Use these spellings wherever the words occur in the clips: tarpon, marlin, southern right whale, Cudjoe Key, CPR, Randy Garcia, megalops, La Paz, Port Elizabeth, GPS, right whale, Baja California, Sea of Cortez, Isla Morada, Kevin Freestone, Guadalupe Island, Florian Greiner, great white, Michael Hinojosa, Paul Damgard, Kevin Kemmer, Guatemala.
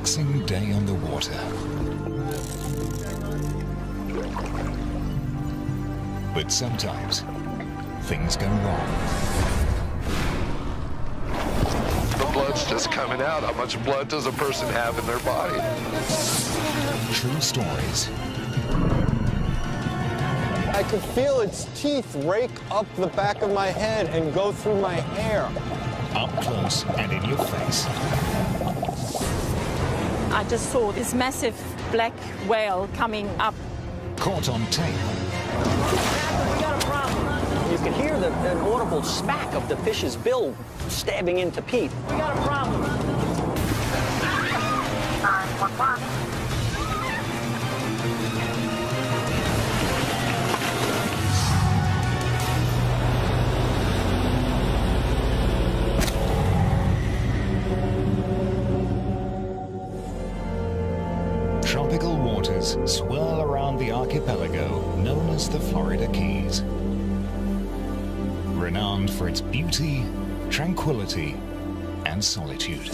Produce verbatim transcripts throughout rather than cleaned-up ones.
relaxing day on the water. But sometimes, things go wrong. The blood's just coming out. How much blood does a person have in their body? True stories. I could feel its teeth rake up the back of my head and go through my hair. Up close and in your face. I just saw this massive black whale coming up. Caught on tape. We got a problem. You could hear the, the audible smack of the fish's bill stabbing into Pete. We got a problem. Tropical waters swirl around the archipelago known as the Florida Keys. Renowned for its beauty, tranquility, and solitude.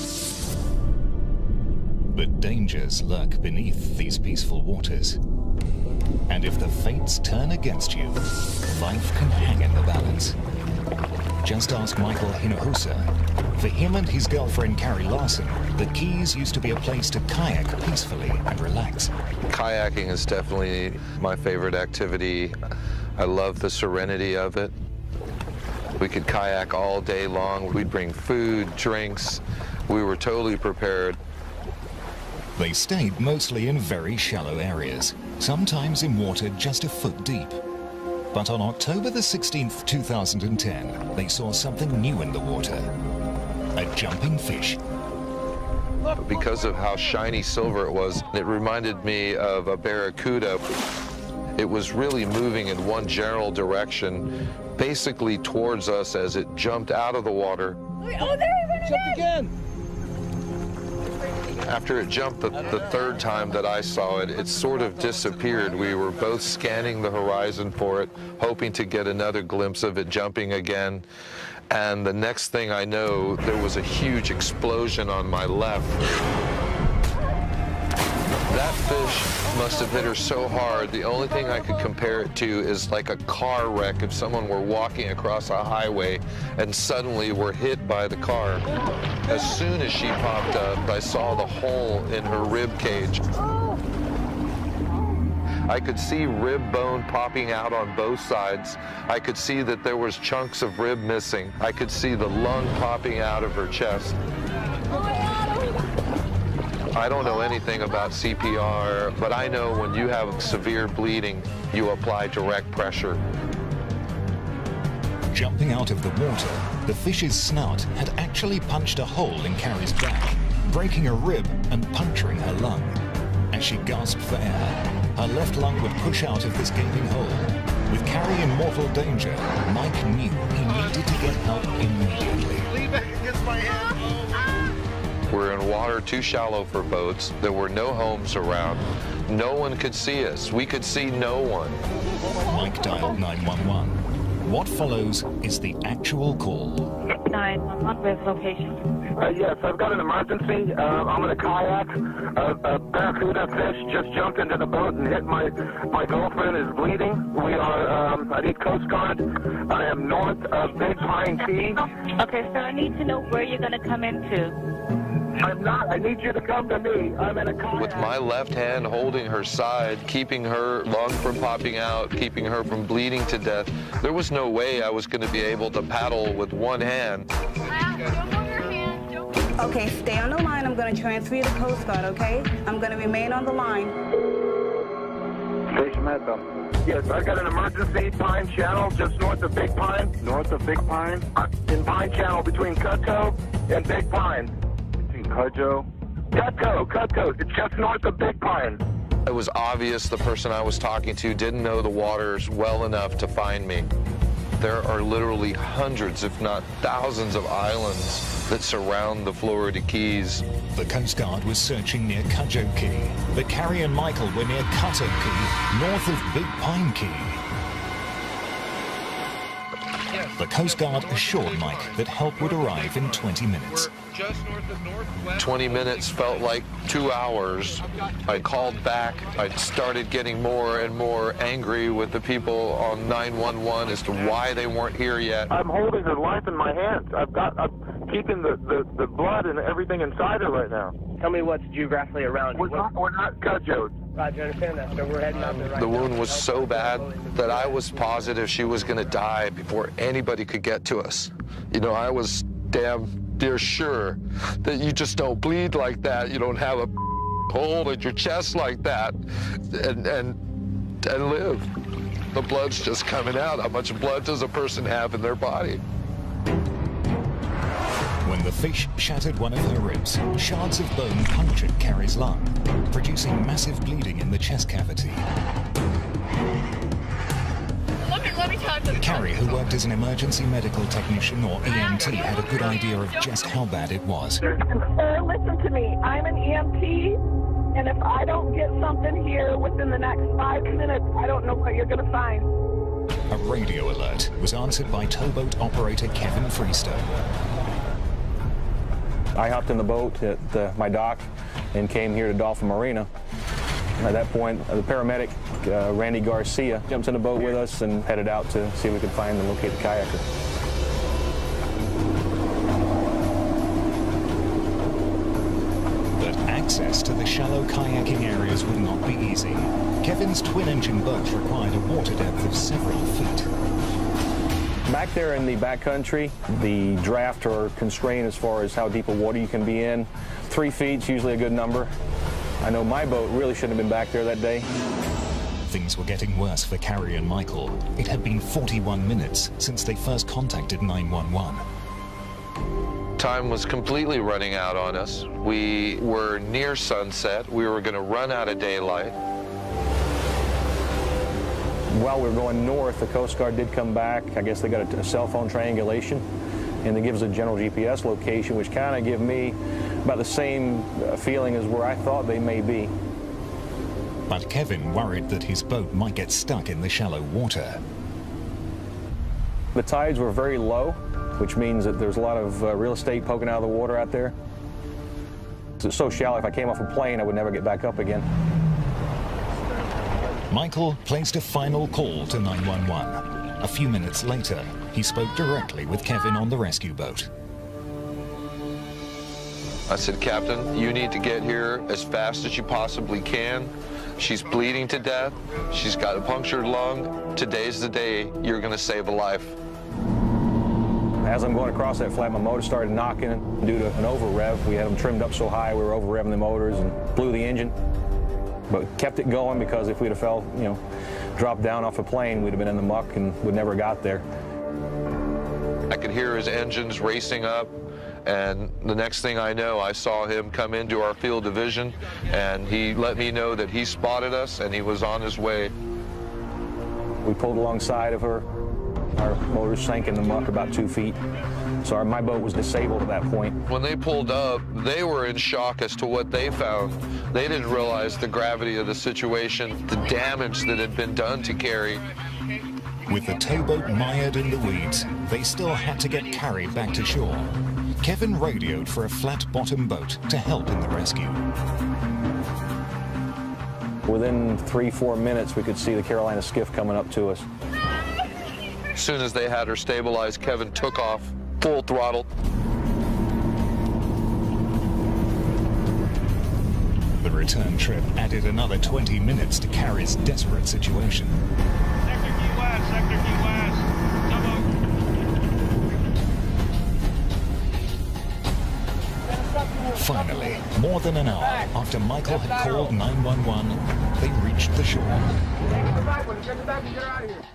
But dangers lurk beneath these peaceful waters. And if the fates turn against you, life can hang in the balance. Just ask Michael Hinojosa. For him and his girlfriend Carrie Larson, the Keys used to be a place to kayak peacefully and relax. Kayaking is definitely my favorite activity. I love the serenity of it. We could kayak all day long. We'd bring food, drinks. We were totally prepared. They stayed mostly in very shallow areas, sometimes in water just a foot deep. But on October the sixteenth, two thousand ten, they saw something new in the water, a jumping fish. Because of how shiny silver it was, it reminded me of a barracuda. It was really moving in one general direction, basically towards us as it jumped out of the water. Oh, there it went again! Jumped again. After it jumped the, the third time that I saw it, it sort of disappeared. We were both scanning the horizon for it, hoping to get another glimpse of it jumping again. And the next thing I know, there was a huge explosion on my left. That fish must have hit her so hard. The only thing I could compare it to is like a car wreck if someone were walking across a highway and suddenly were hit by the car. As soon as she popped up, I saw the hole in her rib cage. I could see rib bone popping out on both sides. I could see that there was chunks of rib missing. I could see the lung popping out of her chest. I don't know anything about C P R, but I know when you have severe bleeding, you apply direct pressure. Jumping out of the water, the fish's snout had actually punched a hole in Carrie's back, breaking a rib and puncturing her lung. As she gasped for air, her left lung would push out of this gaping hole. With Carrie in mortal danger, Mike knew he needed to get help immediately. Lean back against my hand. We're in water too shallow for boats. There were no homes around. No one could see us. We could see no one. Mike dialed nine one one. What follows is the actual call. nine one one with location. Uh, yes, I've got an emergency. Uh, I'm in a kayak. A, a barracuda fish just jumped into the boat and hit my my girlfriend is bleeding. We are. Um, I need Coast Guard. I am north of Big Pine Key. Okay, so I need to know where you're going to come into. I'm not. I need you to come to me. I'm in a kayak. With my left hand holding her side, keeping her lung from popping out, keeping her from bleeding to death, there was no way I was going to be able to paddle with one hand. Ah, don't move your hand. Don't move. Okay, stay on the line. I'm going to transfer you to Coast Guard, okay? I'm going to remain on the line. Station Medville. Yes, I got an emergency. Pine Channel, just north of Big Pine. North of Big Pine? In Pine Channel, between Cudjoe and Big Pine. Cudjoe? Cudjoe, Cudjoe. It's just north of Big Pine. It was obvious the person I was talking to didn't know the waters well enough to find me. There are literally hundreds, if not thousands, of islands that surround the Florida Keys. The Coast Guard was searching near Cudjoe Key, but Carrie and Michael were near Cudjoe Key, north of Big Pine Key. Yes. The Coast Guard assured Mike that help would arrive in twenty minutes. twenty minutes felt like two hours. I called back. I started getting more and more angry with the people on nine one one as to why they weren't here yet. I'm holding her life in my hands. I've got, I'm keeping the, the, the blood and everything inside her right now. Tell me what's geographically around. We're not, we're not Cudjoe. Roger, understand that, so we're heading out there right now. The wound was so bad that I was positive she was going to die before anybody could get to us. You know, I was damn near sure that you just don't bleed like that. You don't have a hole in your chest like that and, and, and live. The blood's just coming out. How much blood does a person have in their body? When the fish shattered one of her ribs, shards of bone punctured Carrie's lung, producing massive bleeding in the chest cavity. Carrie, who worked as an emergency medical technician or E M T, had a good idea of just how bad it was. Sir, listen to me. I'm an E M T, and if I don't get something here within the next five minutes, I don't know what you're going to find. A radio alert was answered by towboat operator Kevin Freestone. I hopped in the boat at the, my dock and came here to Dolphin Marina. At that point, the paramedic, uh, Randy Garcia, jumps in the boat with us and headed out to see if we could find and locate the kayaker. But access to the shallow kayaking areas would not be easy. Kevin's twin-engine boat required a water depth of several feet. Back there in the backcountry, the draft are constrained as far as how deep of water you can be in. Three feet's usually a good number. I know my boat really shouldn't have been back there that day. Things were getting worse for Carrie and Michael. It had been forty-one minutes since they first contacted nine one one. Time was completely running out on us. We were near sunset. We were going to run out of daylight. While we were going north, the Coast Guard did come back. I guess they got a, a cell phone triangulation, and they give us a general G P S location, which kind of gave me about the same feeling as where I thought they may be. But Kevin worried that his boat might get stuck in the shallow water. The tides were very low, which means that there's a lot of uh, real estate poking out of the water out there. It's so shallow, if I came off a plane, I would never get back up again. Michael placed a final call to nine one one. A few minutes later, he spoke directly with Kevin on the rescue boat. I said, Captain, you need to get here as fast as you possibly can. She's bleeding to death. She's got a punctured lung. Today's the day you're going to save a life. As I'm going across that flat, my motor started knocking due to an over-rev. We had them trimmed up so high, we were over-revving the motors and blew the engine. But kept it going, because if we'd have fell, you know, dropped down off a plane, we'd have been in the muck and would never got there. I could hear his engines racing up, and the next thing I know, I saw him come into our field of vision, and he let me know that he spotted us and he was on his way. We pulled alongside of her. Our motors sank in the muck about two feet. So our, my boat was disabled at that point. When they pulled up, they were in shock as to what they found. They didn't realize the gravity of the situation, the damage that had been done to Carrie. With the towboat mired in the weeds, they still had to get Carrie back to shore. Kevin radioed for a flat-bottom boat to help in the rescue. Within three, four minutes, we could see the Carolina skiff coming up to us. As soon as they had her stabilized, Kevin took off. Full throttle. The return trip added another twenty minutes to Carrie's desperate situation. Sector Key West, Sector Key West. Double. Finally, more than an hour after Michael had called nine one one, they reached the shore.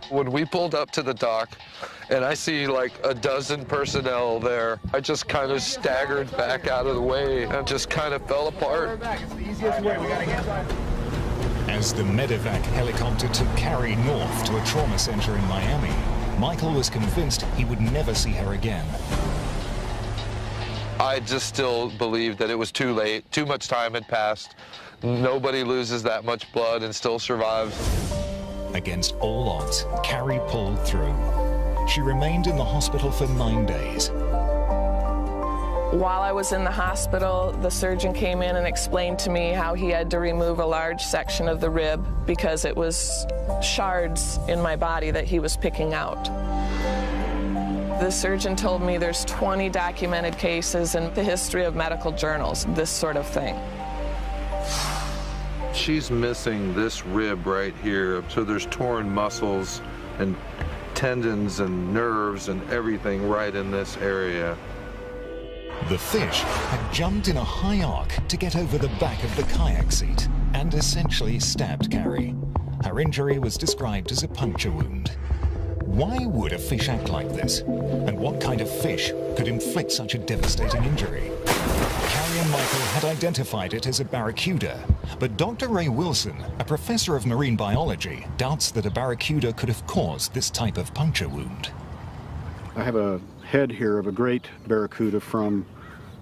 When we pulled up to the dock, and I see like a dozen personnel there, I just kind of staggered back out of the way and just kind of fell apart. As the medevac helicopter took Carrie north to a trauma center in Miami, Michael was convinced he would never see her again. I just still believed that it was too late. Too much time had passed. Nobody loses that much blood and still survives. Against all odds, Carrie pulled through. She remained in the hospital for nine days. While I was in the hospital, the surgeon came in and explained to me how he had to remove a large section of the rib because it was shards in my body that he was picking out. The surgeon told me there's twenty documented cases in the history of medical journals, this sort of thing. She's missing this rib right here, so there's torn muscles and tendons and nerves and everything right in this area. The fish had jumped in a high arc to get over the back of the kayak seat and essentially stabbed Carrie. Her injury was described as a puncture wound. Why would a fish act like this? And what kind of fish could inflict such a devastating injury? Carrie and Michael had identified it as a barracuda, but Doctor Ray Wilson, a professor of marine biology, doubts that a barracuda could have caused this type of puncture wound. I have a head here of a great barracuda from,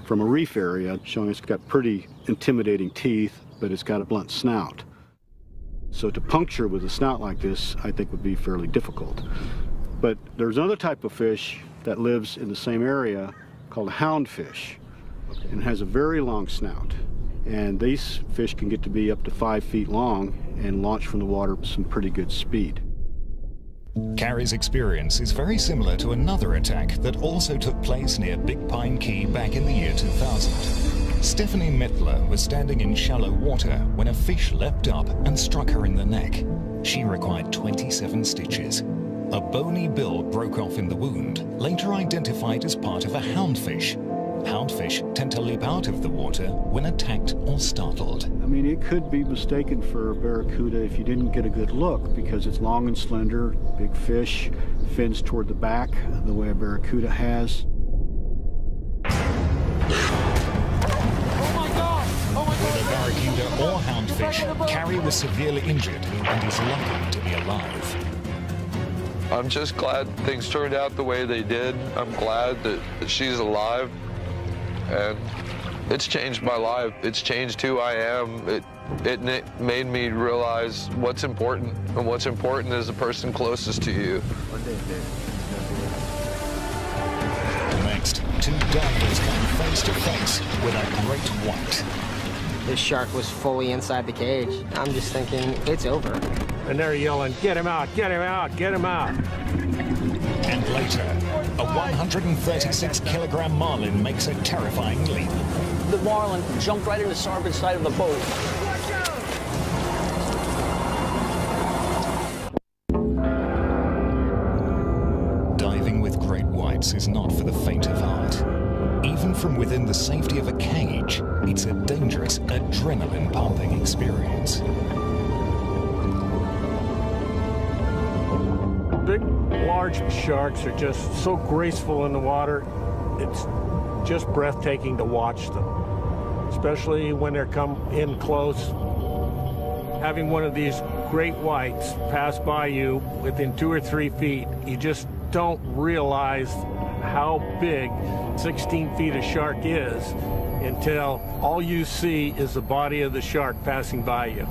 from a reef area, showing it's got pretty intimidating teeth, but it's got a blunt snout. So to puncture with a snout like this, I think would be fairly difficult. But there's another type of fish that lives in the same area called houndfish, and has a very long snout. And these fish can get to be up to five feet long and launch from the water with some pretty good speed. Carrie's experience is very similar to another attack that also took place near Big Pine Key back in the year two thousand. Stephanie Mittler was standing in shallow water when a fish leapt up and struck her in the neck. She required twenty-seven stitches. A bony bill broke off in the wound, later identified as part of a houndfish. Houndfish tend to leap out of the water when attacked or startled. I mean, it could be mistaken for a barracuda if you didn't get a good look, because it's long and slender, big fish, fins toward the back, the way a barracuda has. Oh my God! Oh my God! Whether barracuda or houndfish, Carrie was severely injured and is lucky to be alive. I'm just glad things turned out the way they did. I'm glad that she's alive. And it's changed my life. It's changed who I am. It, it it made me realize what's important, and what's important is the person closest to you. Next, two divers come face to face with a great white. This shark was fully inside the cage. I'm just thinking, it's over. And they're yelling, get him out, get him out, get him out. And later, a one hundred thirty-six kilogram marlin makes a terrifying leap. The marlin jumped right into the starboard side of the boat. Diving with great whites is not for the faint of heart. Even from within the safety of a cage, it's a dangerous, adrenaline-pumping experience. Large sharks are just so graceful in the water, it's just breathtaking to watch them, especially when they're come in close. Having one of these great whites pass by you within two or three feet, you just don't realize how big sixteen feet a shark is until all you see is the body of the shark passing by you.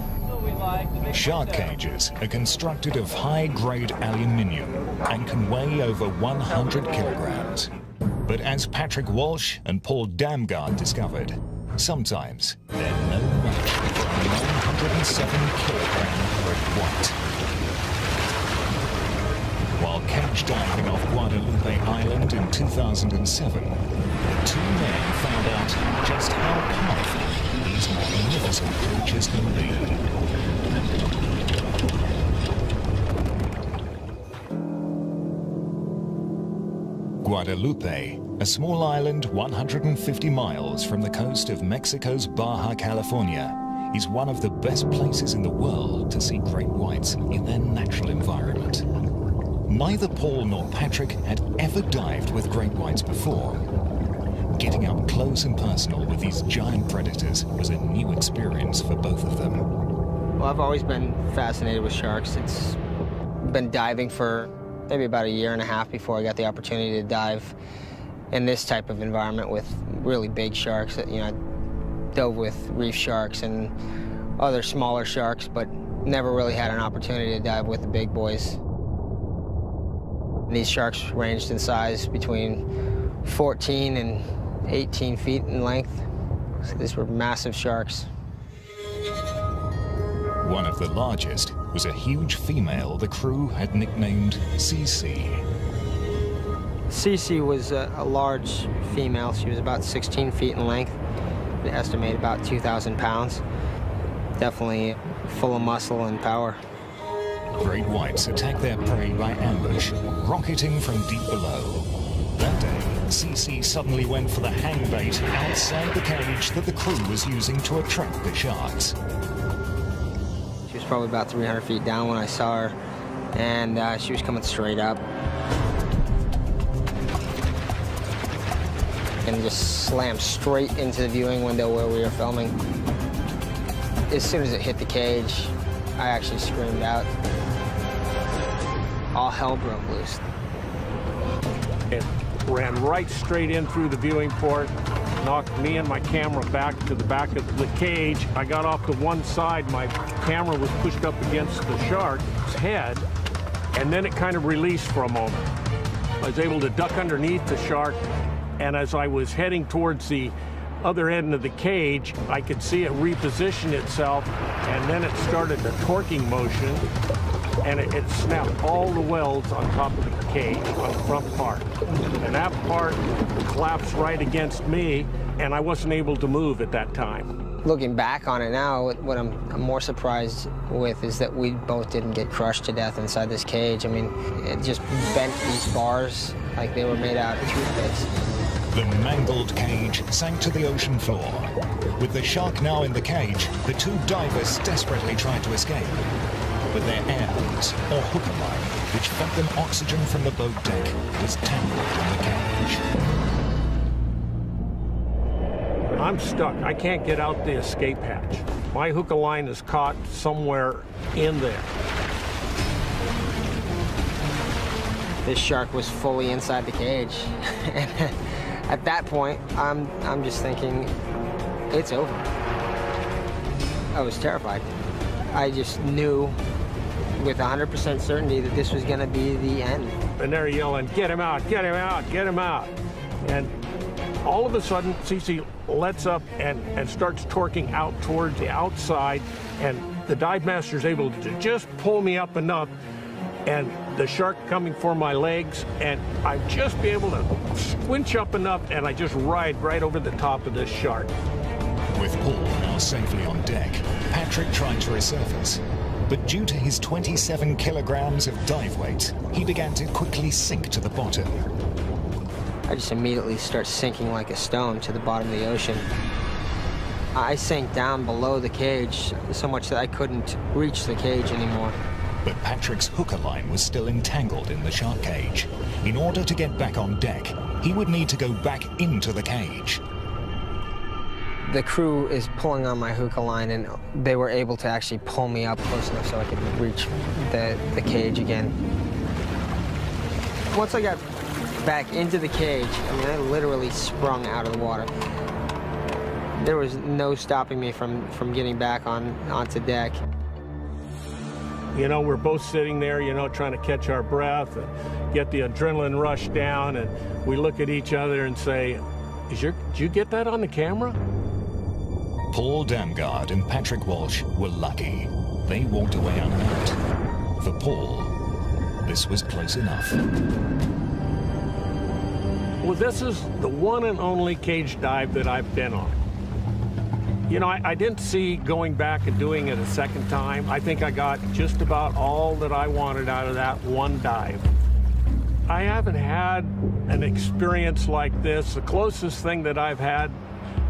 Shark cages are constructed of high-grade aluminium and can weigh over one hundred kilograms. But as Patrick Walsh and Paul Damgard discovered, sometimes they're no match for a nine hundred seven kilogram great white. While cage diving off Guadalupe Island in two thousand seven, the two men found out just how powerful these magnificent creatures can be. Guadalupe, a small island one hundred fifty miles from the coast of Mexico's Baja California, is one of the best places in the world to see great whites in their natural environment. Neither Paul nor Patrick had ever dived with great whites before. Getting up close and personal with these giant predators was a new experience for both of them. Well, I've always been fascinated with sharks. It's been diving for maybe about a year and a half before I got the opportunity to dive in this type of environment with really big sharks. That, you know, I dove with reef sharks and other smaller sharks, but never really had an opportunity to dive with the big boys. These sharks ranged in size between fourteen and eighteen feet in length. So these were massive sharks. One of the largest was a huge female the crew had nicknamed Cece. Cece was a, a large female. She was about sixteen feet in length. They estimate about two thousand pounds. Definitely full of muscle and power. Great whites attack their prey by ambush, rocketing from deep below. That day, Cece suddenly went for the hang bait outside the cage that the crew was using to attract the sharks. She was probably about three hundred feet down when I saw her, and uh, she was coming straight up. And just slammed straight into the viewing window where we were filming. As soon as it hit the cage, I actually screamed out. All hell broke loose. It ran right straight in through the viewing port, knocked me and my camera back to the back of the cage. I got off to one side, my camera was pushed up against the shark's head, and then it kind of released for a moment. I was able to duck underneath the shark, and as I was heading towards the other end of the cage, I could see it reposition itself, and then it started a torquing motion, and it, it snapped all the welds on top of the cage, on the front part. And that part collapsed right against me, and I wasn't able to move at that time. Looking back on it now, what I'm, I'm more surprised with is that we both didn't get crushed to death inside this cage. I mean, it just bent these bars like they were made out of toothpaste. The mangled cage sank to the ocean floor. With the shark now in the cage, the two divers desperately tried to escape. But their arms, or hooker line, which fed them oxygen from the boat deck, was tangled in the cage. I'm stuck. I can't get out the escape hatch. My hooker line is caught somewhere in there. This shark was fully inside the cage. At that point, I'm, I'm just thinking, it's over. I was terrified. I just knew with one hundred percent certainty that this was gonna be the end. And they're yelling, get him out, get him out, get him out. And all of a sudden, Cece lets up and, and starts torquing out toward the outside, and the dive master's able to just pull me up enough, and the shark coming for my legs, and I'd just be able to squinch up enough, and I just ride right over the top of this shark. With Paul now safely on deck, Patrick tried to resurface, but due to his twenty-seven kilograms of dive weight, he began to quickly sink to the bottom. I just immediately start sinking like a stone to the bottom of the ocean. I sank down below the cage so much that I couldn't reach the cage anymore. But Patrick's hooker line was still entangled in the shark cage. In order to get back on deck, he would need to go back into the cage. The crew is pulling on my hooker line, and they were able to actually pull me up close enough so I could reach the, the cage again. Once I got back into the cage, I mean, I literally sprung out of the water. There was no stopping me from, from getting back on, onto deck. You know, we're both sitting there, you know, trying to catch our breath and get the adrenaline rush down, and we look at each other and say, Is your, did you get that on the camera? Paul Damgard and Patrick Walsh were lucky. They walked away unhurt. For Paul, this was close enough. Well, this is the one and only cage dive that I've been on. You know, I, I didn't see going back and doing it a second time. I think I got just about all that I wanted out of that one dive. I haven't had an experience like this. The closest thing that I've had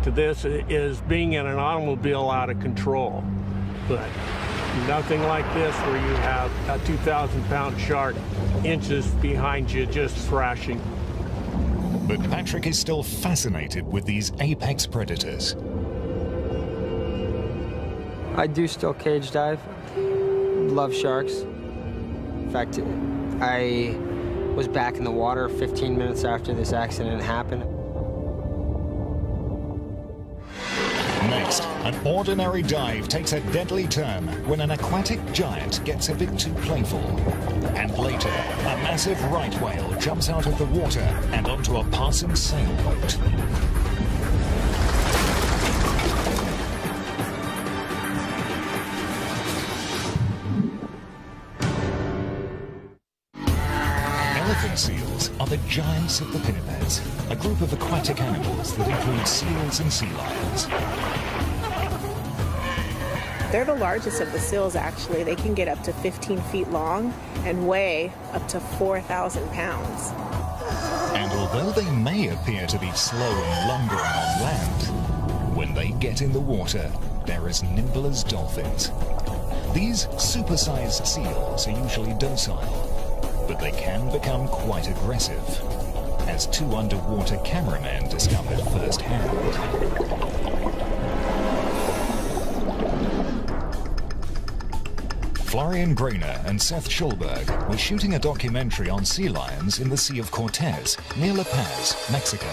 to this is being in an automobile out of control. But nothing like this where you have a two thousand pound shark inches behind you just thrashing. But Patrick is still fascinated with these apex predators. I do still cage dive, love sharks. In fact, I was back in the water fifteen minutes after this accident happened. Next, An ordinary dive takes a deadly turn when an aquatic giant gets a bit too playful. And later, a massive right whale jumps out of the water and onto a passing sailboat. Elephant seals are the giants of the pinnipeds, a group of aquatic animals that include seals and sea lions. They're the largest of the seals, actually. They can get up to fifteen feet long and weigh up to four thousand pounds. And although they may appear to be slow and lumbering on land, when they get in the water, they're as nimble as dolphins. These supersized seals are usually docile, but they can become quite aggressive, as two underwater cameramen discovered firsthand. Florian Greiner and Seth Schulberg were shooting a documentary on sea lions in the Sea of Cortez, near La Paz, Mexico.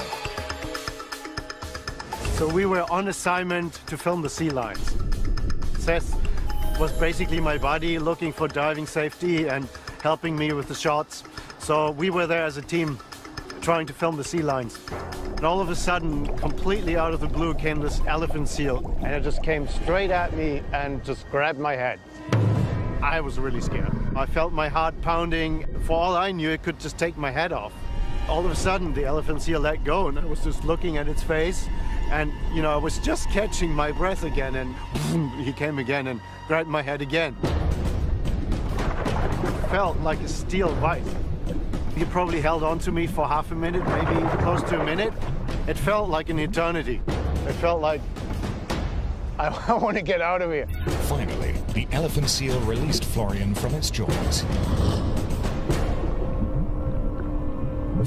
So we were on assignment to film the sea lions. Seth was basically my buddy, looking for diving safety and helping me with the shots. So we were there as a team, trying to film the sea lions. And all of a sudden, completely out of the blue, came this elephant seal. And it just came straight at me and just grabbed my head. I was really scared. I felt my heart pounding. For all I knew, it could just take my head off. All of a sudden, the elephant seal let go, and I was just looking at its face. And, you know, I was just catching my breath again, and boom, he came again and grabbed my head again. It felt like a steel bite. He probably held on to me for half a minute, maybe close to a minute. It felt like an eternity. It felt like, I, I want to get out of here. Finally, the elephant seal released Florian from its jaws.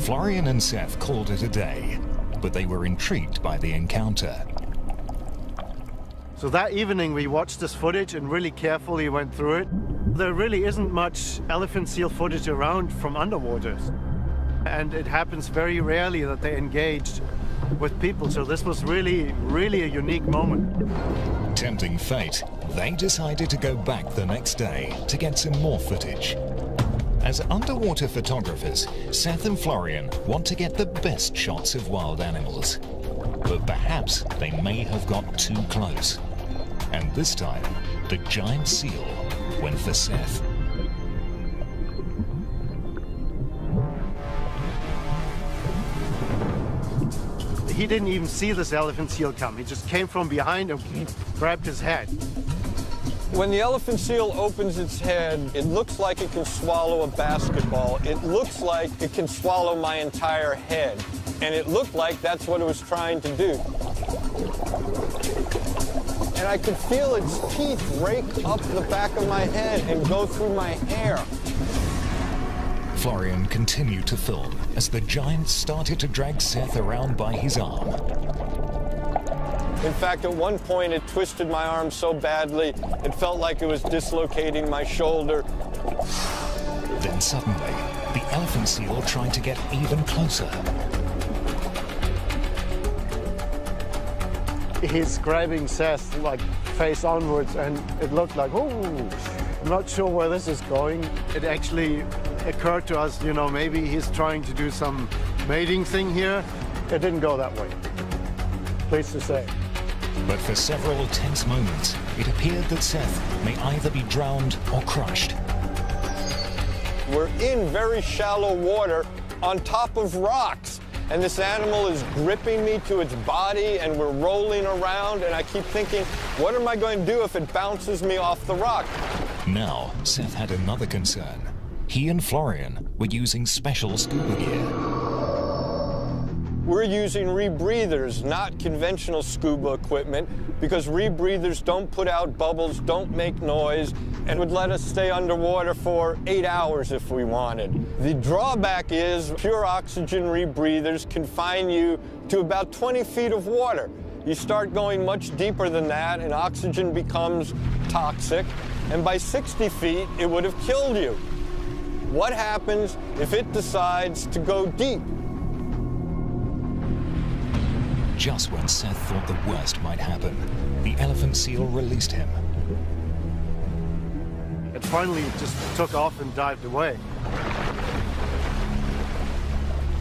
Florian and Seth called it a day, but they were intrigued by the encounter. So that evening we watched this footage and really carefully went through it. There really isn't much elephant seal footage around from underwaters. And it happens very rarely that they engage with people, so this was really, really a unique moment. Tempting fate, they decided to go back the next day to get some more footage. As underwater photographers, Seth and Florian want to get the best shots of wild animals. But perhaps they may have got too close. And this time, the giant seal went for Seth. He didn't even see this elephant seal come. He just came from behind and grabbed his head. When the elephant seal opens its head, it looks like it can swallow a basketball. It looks like it can swallow my entire head. And it looked like that's what it was trying to do. And I could feel its teeth rake up the back of my head and go through my hair. Florian continued to film as the giant started to drag Seth around by his arm. In fact, at one point, it twisted my arm so badly, it felt like it was dislocating my shoulder. Then suddenly, the elephant seal tried to get even closer. He's grabbing Seth, like, face onwards, and it looked like, ooh, I'm not sure where this is going. It actually occurred to us, you know, maybe he's trying to do some mating thing here. It didn't go that way, pleased to say. But for several tense moments, it appeared that Seth may either be drowned or crushed. We're in very shallow water on top of rocks, and this animal is gripping me to its body, and we're rolling around, and I keep thinking, what am I going to do if it bounces me off the rock? Now, Seth had another concern. He and Florian were using special scuba gear. We're using rebreathers, not conventional scuba equipment, because rebreathers don't put out bubbles, don't make noise, and would let us stay underwater for eight hours if we wanted. The drawback is pure oxygen rebreathers confine you to about twenty feet of water. You start going much deeper than that, and oxygen becomes toxic, and by sixty feet, it would have killed you. What happens if it decides to go deep? Just when Seth thought the worst might happen, the elephant seal released him. It finally just took off and dived away.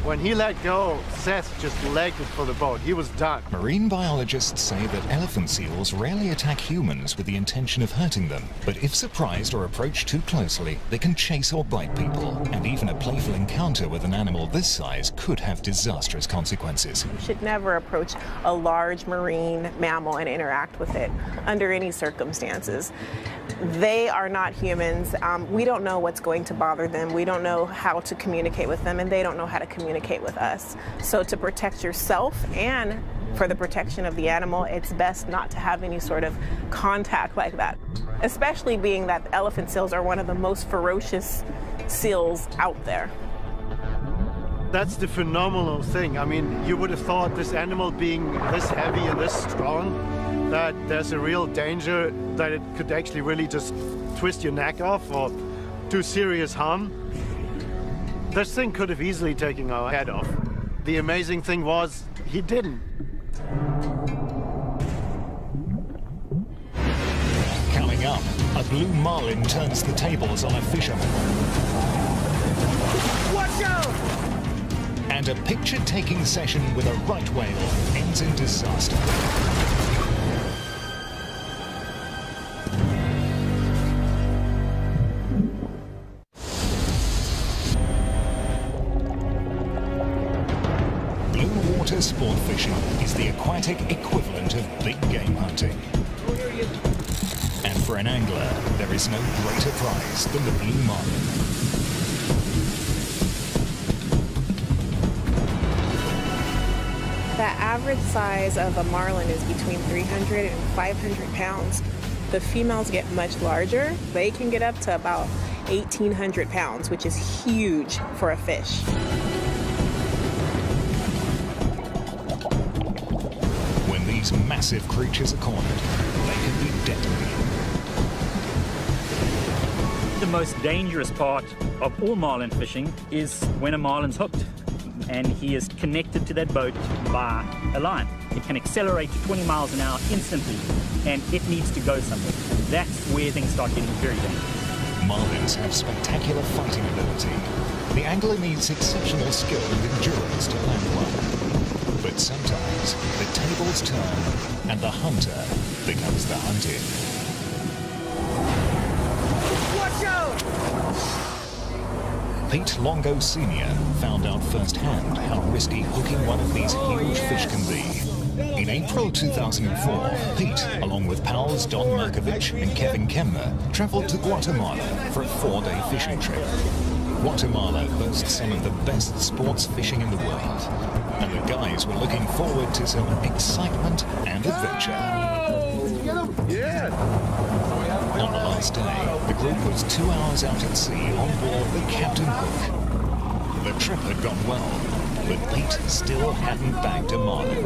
When he let go, Seth just legged it for the boat. He was done. Marine biologists say that elephant seals rarely attack humans with the intention of hurting them. But if surprised or approached too closely, they can chase or bite people. And even a playful encounter with an animal this size could have disastrous consequences. You should never approach a large marine mammal and interact with it under any circumstances. They are not humans. Um, we don't know what's going to bother them. We don't know how to communicate with them, and they don't know how to communicate. With us. So to protect yourself and for the protection of the animal, it's best not to have any sort of contact like that, especially being that elephant seals are one of the most ferocious seals out there. That's the phenomenal thing. I mean, you would have thought this animal being this heavy and this strong, that there's a real danger that it could actually really just twist your neck off or do serious harm. This thing could have easily taken our head off. The amazing thing was, he didn't. Coming up, a blue marlin turns the tables on a fisherman. Watch out! And a picture-taking session with a right whale ends in disaster. Sport fishing is the aquatic equivalent of big game hunting. And for an angler, there is no greater prize than the blue marlin. The average size of a marlin is between three hundred and five hundred pounds. The females get much larger. They can get up to about eighteen hundred pounds, which is huge for a fish. Massive creatures are cornered, they can be deadly. The most dangerous part of all marlin fishing is when a marlin's hooked and he is connected to that boat by a line. It can accelerate to twenty miles an hour instantly, and it needs to go somewhere. And that's where things start getting very dangerous. Marlins have spectacular fighting ability. The angler needs exceptional skill and endurance to land one. But sometimes the tables turn and the hunter becomes the hunted. Watch out! Pete Longo Senior found out firsthand how risky hooking one of these huge fish can be. In April two thousand four, Pete, along with pals Don Markovich and Kevin Kemmer, traveled to Guatemala for a four-day fishing trip. Guatemala boasts some of the best sports fishing in the world. And the guys were looking forward to some excitement and adventure. On the last day, the group was two hours out at sea on board the Captain Hook. The trip had gone well, but Pete still hadn't bagged a marlin.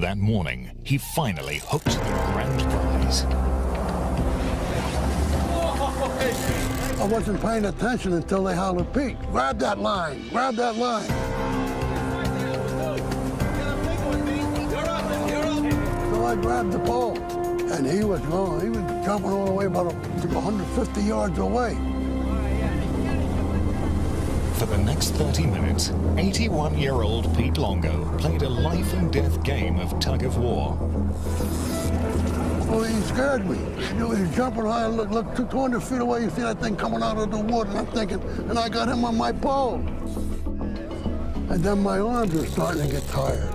That morning, he finally hooked the grand prize. I wasn't paying attention until they hollered, Pete, grab that line, grab that line. So I grabbed the pole, and he was going, he was jumping all the way about one hundred fifty yards away. For the next thirty minutes, eighty-one-year-old Pete Longo played a life and death game of tug of war. Well, he scared me. You know, he's jumping high. Look, look, two hundred feet away, you see that thing coming out of the water, and I'm thinking, and I got him on my pole. And then my arms were starting to get tired.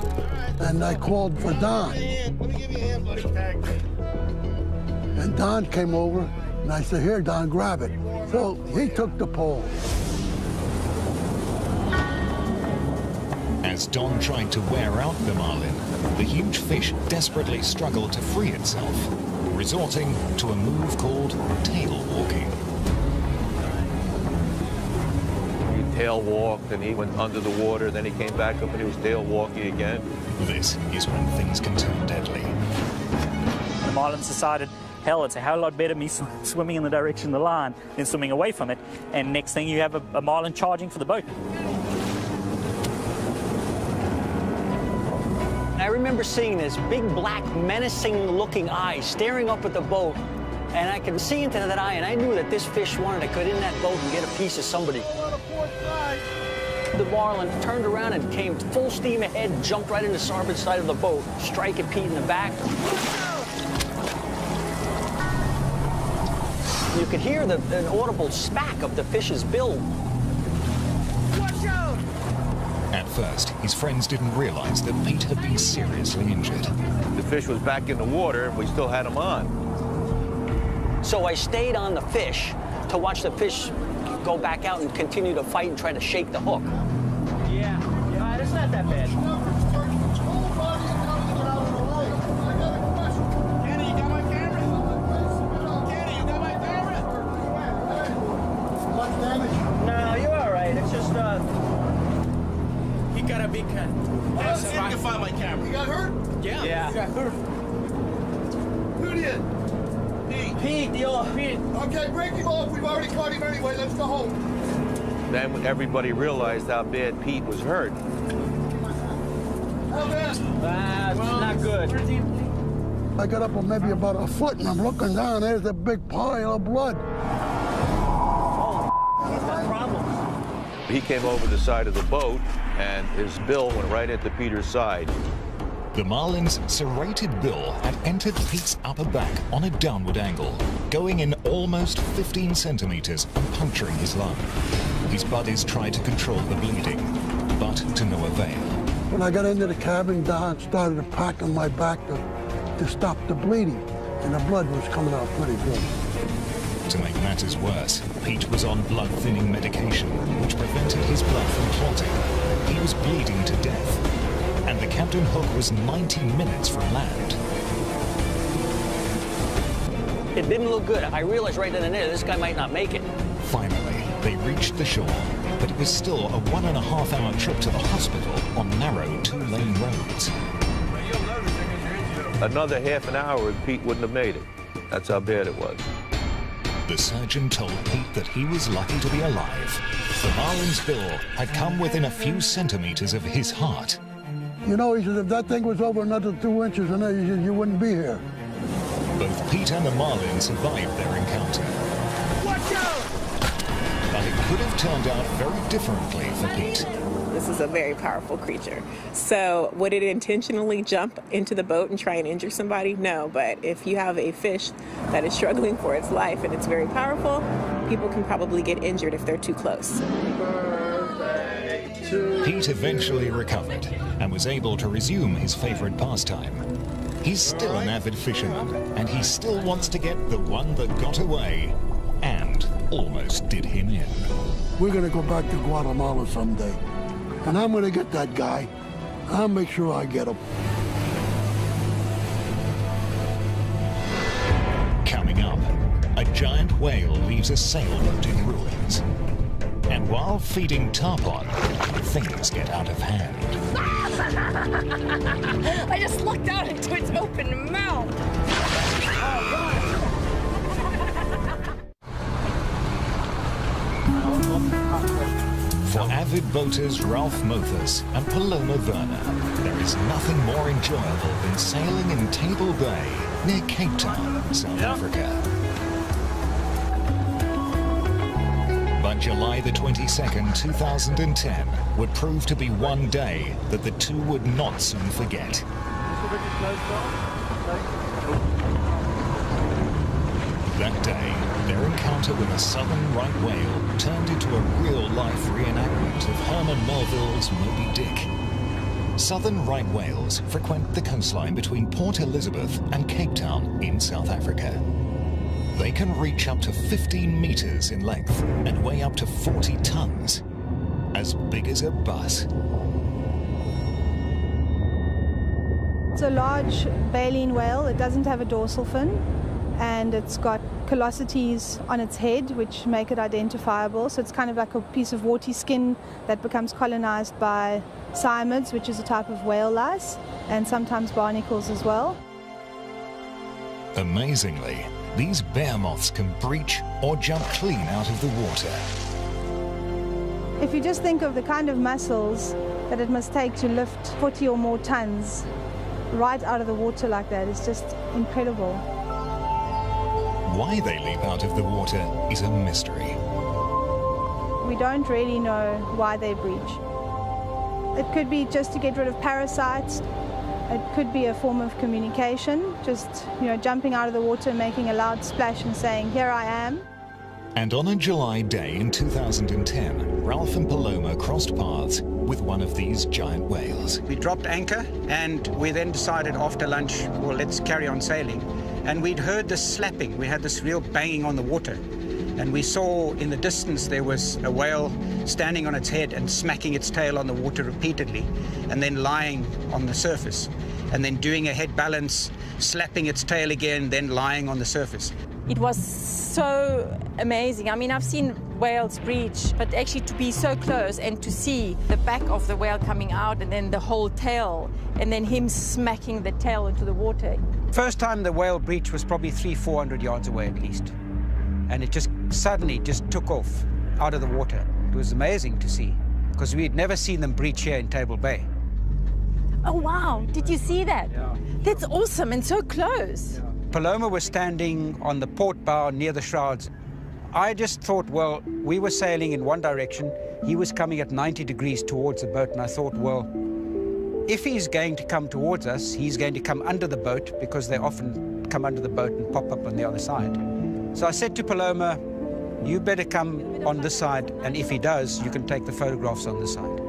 And I called for Don. And Don came over, and I said, here, Don, grab it. So he took the pole. As Don tried to wear out the marlin, the huge fish desperately struggled to free itself, resorting to a move called tail walking. He tail walked, and he went under the water, then he came back up and he was tail walking again. This is when things can turn deadly. The marlins decided, hell, it's a hell of a lot better me sw swimming in the direction of the line than swimming away from it. And next thing you have a, a marlin charging for the boat. I remember seeing this big, black, menacing-looking eye staring up at the boat, and I could see into that eye, and I knew that this fish wanted to get in that boat and get a piece of somebody. The marlin turned around and came full steam ahead, jumped right into starboard side of the boat, striking Pete in the back. You could hear the, an audible smack of the fish's bill. Watch out! At first, his friends didn't realize that Pete had been seriously injured. The fish was back in the water, and we still had him on. So I stayed on the fish to watch the fish go back out and continue to fight and try to shake the hook. Yeah, yeah, it's not that bad. Then everybody realized how bad Pete was hurt. Ah, it's not good. I got up maybe about a foot, and I'm looking down. There's a big pile of blood. Oh, he's got problems. He came over the side of the boat, and his bill went right into Peter's side. The marlin's serrated bill had entered Pete's upper back on a downward angle, going in almost fifteen centimeters and puncturing his lung. His buddies tried to control the bleeding, but to no avail. When I got into the cabin, Don started to pack on my back to, to stop the bleeding, and the blood was coming out pretty good. To make matters worse, Pete was on blood-thinning medication, which prevented his blood from clotting. He was bleeding to death, and the Captain Hook was ninety minutes from land. It didn't look good. I realized right then and there, this guy might not make it. Finally, they reached the shore, but it was still a one and a half hour trip to the hospital on narrow two-lane roads. Another half an hour and Pete wouldn't have made it. That's how bad it was. The surgeon told Pete that he was lucky to be alive. The marlin's bill had come within a few centimeters of his heart. You know, he said, if that thing was over another two inches, and he said, you wouldn't be here. Both Pete and the marlin survived their encounter. Watch out! But it could have turned out very differently for Pete. This is a very powerful creature. So would it intentionally jump into the boat and try and injure somebody? No, but if you have a fish that is struggling for its life and it's very powerful, people can probably get injured if they're too close. Pete eventually recovered and was able to resume his favorite pastime. He's still an avid fisherman, and he still wants to get the one that got away and almost did him in. We're going to go back to Guatemala someday, and I'm going to get that guy. I'll make sure I get him. Coming up, a giant whale leaves a sailboat in ruins. And while feeding tarpon, things get out of hand. I just looked out into its open mouth. For avid boaters Ralph Mothers and Paloma Verna, there is nothing more enjoyable than sailing in Table Bay near Cape Town, South yep. Africa. But July the twenty-second, two thousand ten would prove to be one day that the two would not soon forget. That day, their encounter with a southern right whale turned into a real-life reenactment of Herman Melville's Moby Dick. Southern right whales frequent the coastline between Port Elizabeth and Cape Town in South Africa. They can reach up to fifteen meters in length and weigh up to forty tons, as big as a bus. It's a large baleen whale. It doesn't have a dorsal fin, and it's got callosities on its head, which make it identifiable. So it's kind of like a piece of warty skin that becomes colonized by cymids, which is a type of whale lice, and sometimes barnacles as well. Amazingly, these bear moths can breach or jump clean out of the water. If you just think of the kind of muscles that it must take to lift forty or more tons, right out of the water like that is just incredible. Why they leap out of the water is a mystery. We don't really know why they breach. It could be just to get rid of parasites. It could be a form of communication, just, you know, jumping out of the water and making a loud splash and saying, "Here I am." And on a July day in two thousand ten, Ralph and Paloma crossed paths with one of these giant whales. We dropped anchor and we then decided after lunch, well, let's carry on sailing. And we'd heard this slapping. We had this real banging on the water. And we saw in the distance there was a whale standing on its head and smacking its tail on the water repeatedly, and then lying on the surface, and then doing a head balance, slapping its tail again, then lying on the surface. It was so amazing. I mean, I've seen whales breach, but actually to be so close and to see the back of the whale coming out and then the whole tail, and then him smacking the tail into the water. First time the whale breach was probably three, four hundred yards away at least. And it just suddenly just took off out of the water. It was amazing to see, because we had never seen them breach here in Table Bay. Oh, wow. Did you see that? Yeah. That's awesome and so close. Yeah. Paloma was standing on the port bow near the shrouds. I just thought, well, we were sailing in one direction. He was coming at ninety degrees towards the boat, and I thought, well, if he's going to come towards us, he's going to come under the boat, because they often come under the boat and pop up on the other side. So I said to Paloma, you better come on this side, and if he does, you can take the photographs on this side.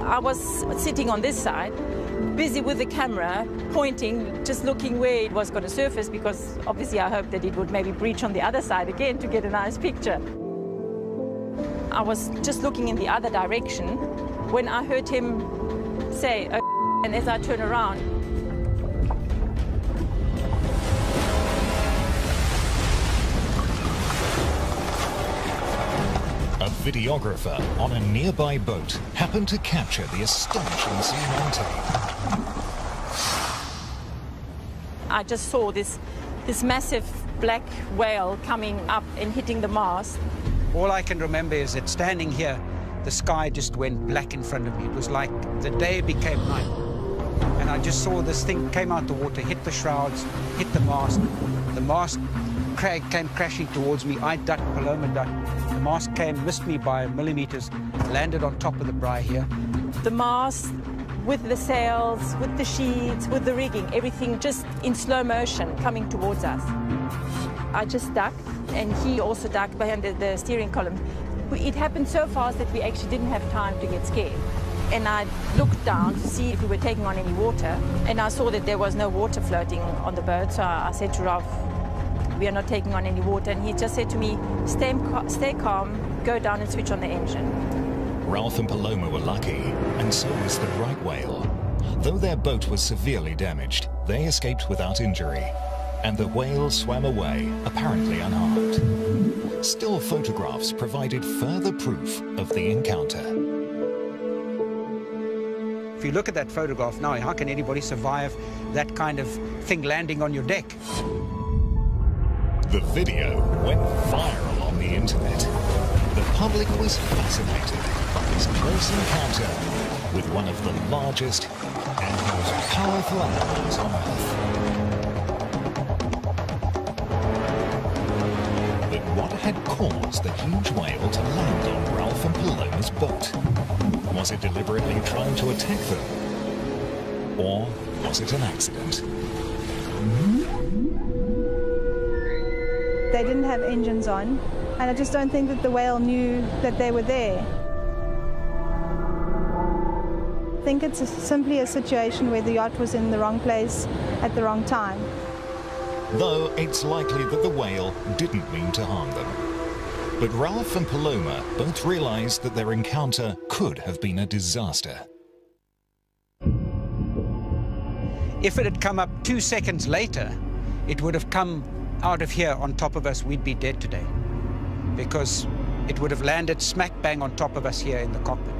I was sitting on this side, busy with the camera, pointing, just looking where it was going to surface, because obviously I hoped that it would maybe breach on the other side again to get a nice picture. I was just looking in the other direction when I heard him say, "Oh," and as I turn around, videographer on a nearby boat happened to capture the astonishing sea mountain. I just saw this, this massive black whale coming up and hitting the mast. All I can remember is that standing here, the sky just went black in front of me. It was like the day became night. And I just saw this thing came out the water, hit the shrouds, hit the mast. The mast crag came crashing towards me. I ducked, Paloma ducked. The mast came, missed me by millimeters, landed on top of the briar here. The mast, with the sails, with the sheets, with the rigging, everything just in slow motion coming towards us. I just ducked, and he also ducked behind the, the steering column. It happened so fast that we actually didn't have time to get scared. And I looked down to see if we were taking on any water, and I saw that there was no water floating on the boat, so I said to Ralph, "We are not taking on any water," and he just said to me, stay, stay calm, go down and switch on the engine. Ralph and Paloma were lucky, and so was the right whale. Though their boat was severely damaged, they escaped without injury, and the whale swam away, apparently unharmed. Still photographs provided further proof of the encounter. If you look at that photograph now, how can anybody survive that kind of thing landing on your deck? The video went viral on the internet. The public was fascinated by this close encounter with one of the largest and most powerful animals on Earth. But what had caused the huge whale to land on Ralph and Paloma's boat? Was it deliberately trying to attack them? Or was it an accident? They didn't have engines on, and I just don't think that the whale knew that they were there. I think it's a, simply a situation where the yacht was in the wrong place at the wrong time. Though it's likely that the whale didn't mean to harm them. But Ralph and Paloma both realized that their encounter could have been a disaster. If it had come up two seconds later, it would have come out of here on top of us, we'd be dead today, because it would have landed smack bang on top of us here in the cockpit,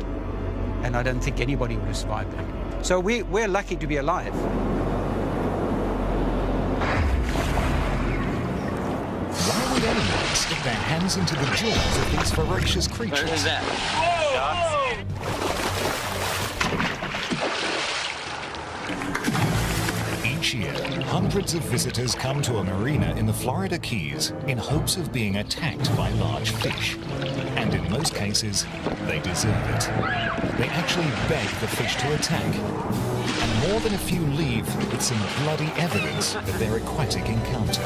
and I don't think anybody would have survived that. So we, we're lucky to be alive. Why would anyone stick their hands into the jaws of these voracious creatures? Where is that? Whoa! Whoa! Each year, hundreds of visitors come to a marina in the Florida Keys in hopes of being attacked by large fish. And in most cases, they deserve it. They actually beg the fish to attack. And more than a few leave with some bloody evidence of their aquatic encounter.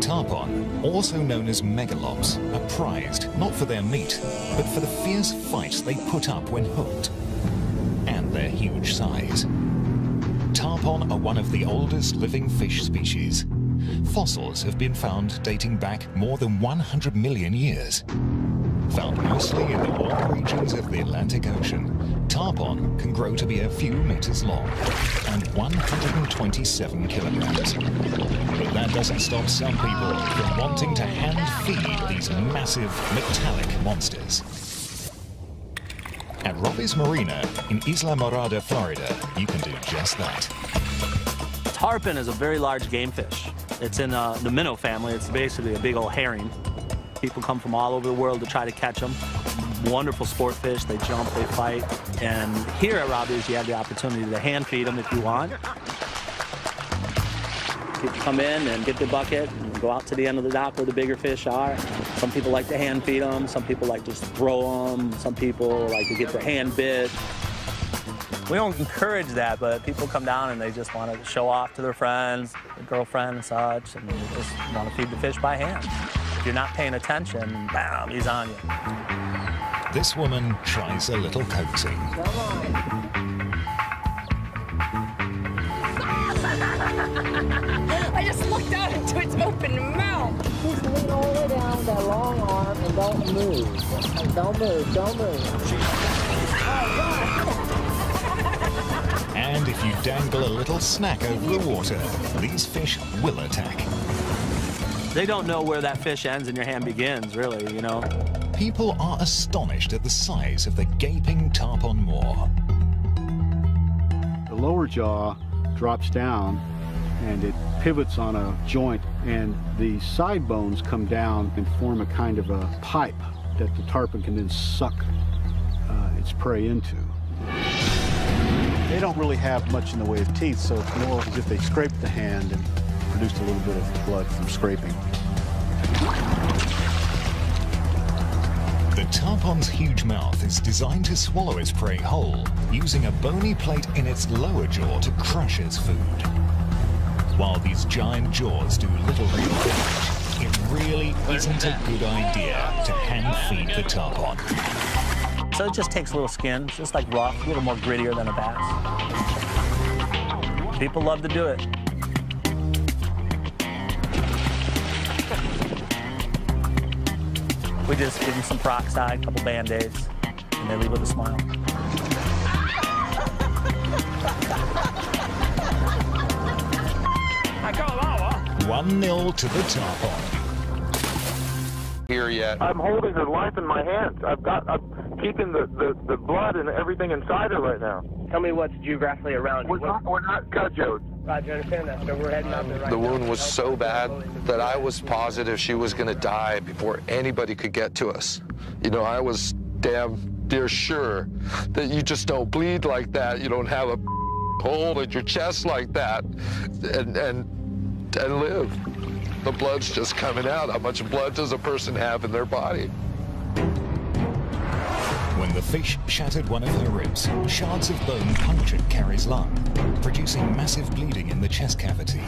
Tarpon, also known as megalops, are prized not for their meat, but for the fierce fight they put up when hooked, and their huge size. Tarpon are one of the oldest living fish species. Fossils have been found dating back more than one hundred million years. Found mostly in the warm regions of the Atlantic Ocean, tarpon can grow to be a few meters long and one hundred twenty-seven kilograms. But that doesn't stop some people from wanting to hand-feed these massive metallic monsters. At Robbie's Marina in Isla Morada, Florida, you can do just that. Tarpon is a very large game fish. It's in uh, the minnow family. It's basically a big old herring. People come from all over the world to try to catch them. Wonderful sport fish. They jump, they fight. And here at Robbie's, you have the opportunity to hand feed them if you want. People come in and get the bucket and go out to the end of the dock where the bigger fish are. Some people like to hand feed them. Some people like to just throw them. Some people like to get their hand bit. We don't encourage that, but people come down and they just want to show off to their friends, their girlfriend and such, and they just want to feed the fish by hand. If you're not paying attention, bam, he's on you. This woman tries a little coaxing. Come on. I just looked out into its open mouth. Just lean all the way down that long arm and don't move. Don't move, don't move. Oh, God. And if you dangle a little snack over the water, these fish will attack. They don't know where that fish ends and your hand begins, really, you know. People are astonished at the size of the gaping tarpon maw. The lower jaw drops down and it pivots on a joint, and the side bones come down and form a kind of a pipe that the tarpon can then suck uh, its prey into. They don't really have much in the way of teeth, so it's more as if they scrape the hand and produced a little bit of blood from scraping. The tarpon's huge mouth is designed to swallow its prey whole, using a bony plate in its lower jaw to crush its food. While these giant jaws do little real damage, it really isn't a good idea to hand feed the tarpon. So it just takes a little skin, just like rock, a little more grittier than a bass. People love to do it. We just give them some peroxide, a couple band-aids, and they leave with a smile. one nil to the tarpon. Here yet. I'm holding her life in my hands. I've got, I'm keeping the, the, the blood and everything inside her right now. Tell me what's geographically around. We're not, we're not cudjoed. Roger, understand that, so we're heading out there right now. The wound was so bad that I was positive she was going to die before anybody could get to us. You know, I was damn near sure that you just don't bleed like that. You don't have a hole in your chest like that and, and, and live. The blood's just coming out. How much blood does a person have in their body? When the fish shattered one of her ribs, shards of bone punctured Carrie's lung, producing massive bleeding in the chest cavity.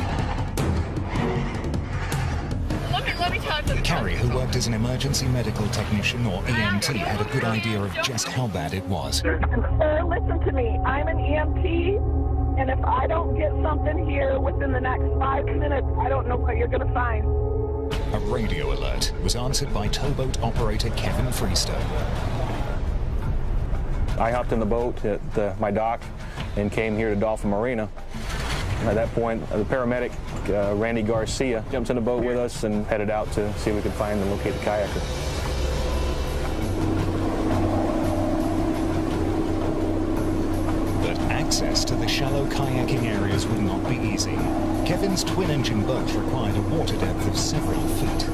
Let me, let me talk to Carrie, who worked as an emergency medical technician, or E M T, had a good idea of just how bad it was. Sir, listen to me. I'm an E M T, and if I don't get something here within the next five minutes, I don't know what you're going to find. A radio alert was answered by towboat operator Kevin Freestone. I hopped in the boat at uh, my dock and came here to Dolphin Marina. At that point, uh, the paramedic, uh, Randy Garcia, jumps in the boat with us and headed out to see if we could find and locate the kayaker. But access to the shallow kayaking areas would not be easy. Kevin's twin-engine boat required a water depth of several feet.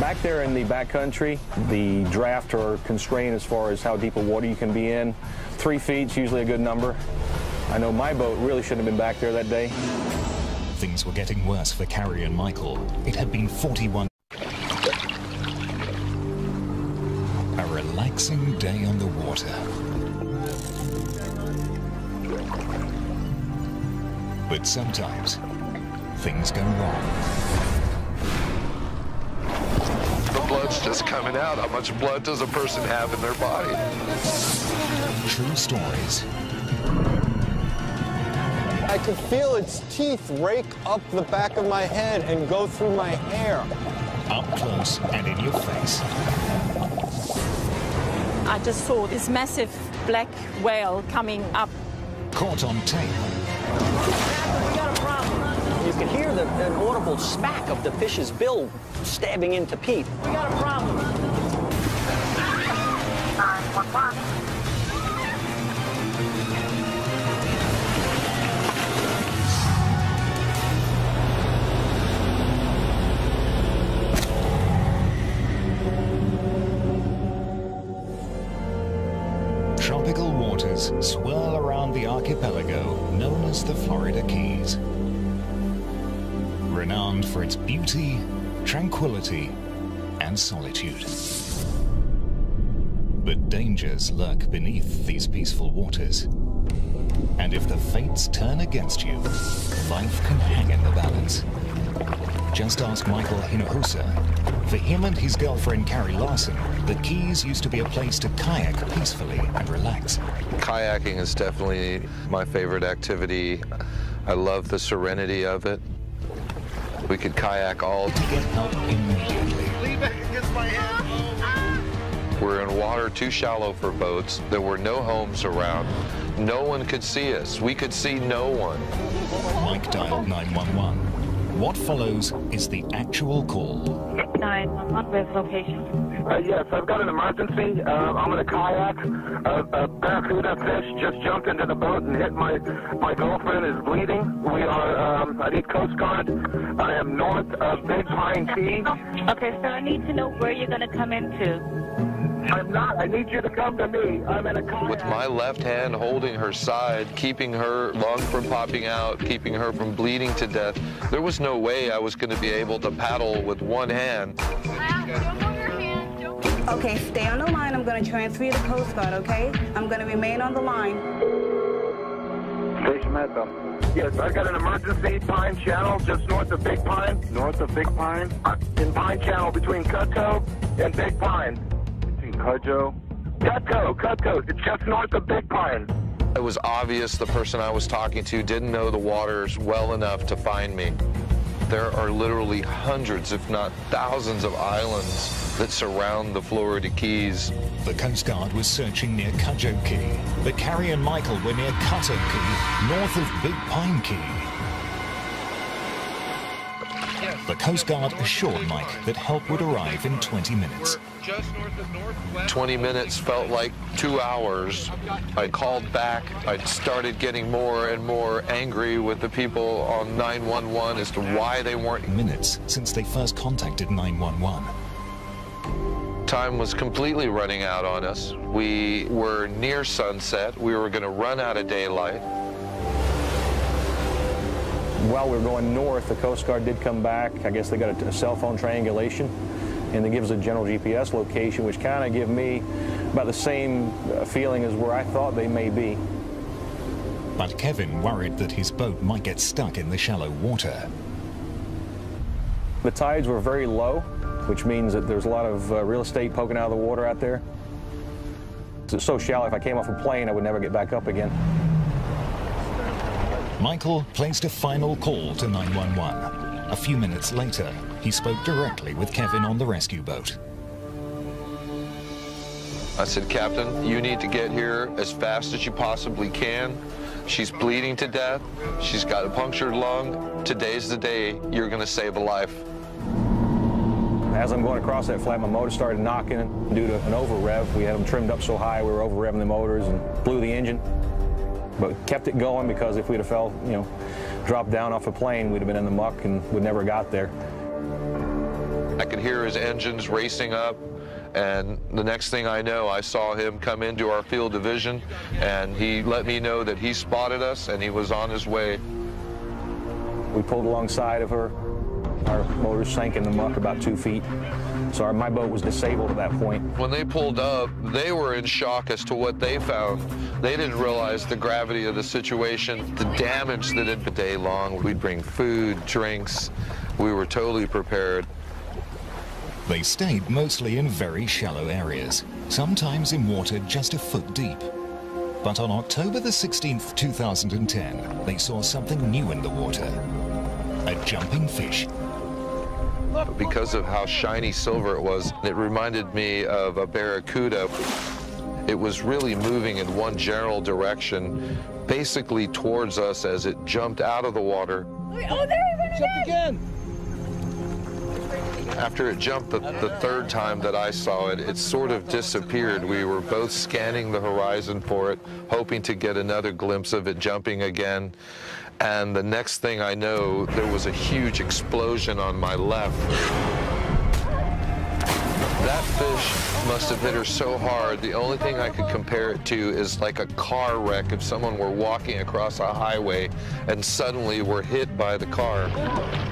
Back there in the backcountry, the draft are constrained as far as how deep of water you can be in. Three feet's usually a good number. I know my boat really shouldn't have been back there that day. Things were getting worse for Carrie and Michael. It had been forty-one. A relaxing day on the water. But sometimes, things go wrong. The blood's just coming out. How much blood does a person have in their body? True stories. I could feel its teeth rake up the back of my head and go through my hair. Up close and in your face. I just saw this massive black whale coming up. Caught on tape. We got a problem. You could hear the, the audible smack of the fish's bill stabbing into Pete. We got a problem. nine one one. Swirl around the archipelago known as the Florida Keys. Renowned for its beauty, tranquility, and solitude. But dangers lurk beneath these peaceful waters. And if the fates turn against you, life can hang in the balance. Just ask Michael Hinojosa. For him and his girlfriend Carrie Larson, the Keys used to be a place to kayak peacefully and relax. Kayaking is definitely my favorite activity. I love the serenity of it. We could kayak all day. To get help immediately. Lean back against my hand. We're in water too shallow for boats. There were no homes around. No one could see us. We could see no one. Mike dialed nine one one. What follows is the actual call. nine one one, where's location? Uh, yes, I've got an emergency. Uh, I'm in a kayak. Uh, a barracuda fish just jumped into the boat and hit my, my girlfriend is bleeding. We are, um, I need Coast Guard. I am north of Big Pine Key. Okay, so I need to know where you're going to come into. I'm not. I need you to come to me. I'm in a kayak. With my left hand holding her side, keeping her lung from popping out, keeping her from bleeding to death, there was no way I was going to be able to paddle with one hand. Don't move your hand. Don't move. Okay, stay on the line. I'm going to transfer you to Coast Guard, okay? I'm going to remain on the line. Station Medville. Yes, I've got an emergency. Pine Channel, just north of Big Pine. North of Big Pine? In Pine Channel, between Cudjoe and Big Pine. Cudjoe? Cudjoe, Cudjoe. It's just north of Big Pine. It was obvious the person I was talking to didn't know the waters well enough to find me. There are literally hundreds, if not thousands, of islands that surround the Florida Keys. The Coast Guard was searching near Cudjoe Key, but Carrie and Michael were near Cudjoe Key, north of Big Pine Key. The Coast Guard assured Mike that help would arrive in twenty minutes. Just north of northwest. twenty minutes felt like two hours. I called back. I started getting more and more angry with the people on nine one one as to why they weren't. Minutes since they first contacted nine one one. Time was completely running out on us. We were near sunset. We were going to run out of daylight. While we were going north, the Coast Guard did come back. I guess they got a, a cell phone triangulation. And it gives a general G P S location, which kind of gave me about the same feeling as where I thought they may be. But Kevin worried that his boat might get stuck in the shallow water. The tides were very low, which means that there's a lot of uh, real estate poking out of the water out there. It's so shallow, if I came off a plane, I would never get back up again. Michael placed a final call to nine one one. A few minutes later, he spoke directly with Kevin on the rescue boat. I said, Captain, you need to get here as fast as you possibly can. She's bleeding to death. She's got a punctured lung. Today's the day you're going to save a life. As I'm going across that flat, my motor started knocking due to an over-rev. We had them trimmed up so high, we were over-revving the motors and blew the engine. But kept it going because if we'd have fell, you know, dropped down off a plane, we'd have been in the muck and we never got there. I could hear his engines racing up, and the next thing I know, I saw him come into our field of vision, and he let me know that he spotted us and he was on his way. We pulled alongside of her. Our motor sank in the muck about two feet. So our, my boat was disabled at that point. When they pulled up, they were in shock as to what they found. They didn't realize the gravity of the situation, the damage that had been day long. We'd bring food, drinks. We were totally prepared. They stayed mostly in very shallow areas, sometimes in water just a foot deep. But on October the sixteenth, two thousand ten, they saw something new in the water, a jumping fish. Because of how shiny silver it was, it reminded me of a barracuda. It was really moving in one general direction, basically towards us as it jumped out of the water. Oh, there he went again! After it jumped the, the third time that I saw it, it sort of disappeared. We were both scanning the horizon for it, hoping to get another glimpse of it jumping again. And the next thing I know, there was a huge explosion on my left. That fish must have hit her so hard. The only thing I could compare it to is like a car wreck if someone were walking across a highway and suddenly were hit by the car.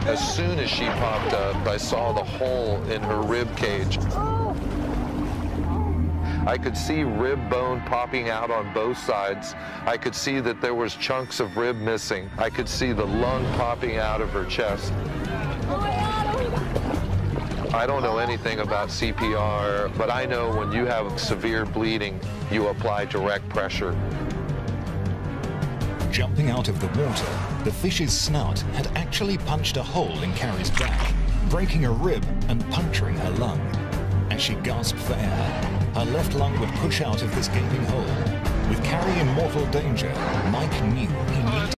As soon as she popped up, I saw the hole in her rib cage. I could see rib bone popping out on both sides. I could see that there was chunks of rib missing. I could see the lung popping out of her chest. I don't know anything about C P R, but I know when you have severe bleeding, you apply direct pressure. Jumping out of the water, the fish's snout had actually punched a hole in Carrie's back, breaking a rib and puncturing her lung. As she gasped for air, her left lung would push out of this gaping hole. With Carrie in mortal danger, Mike knew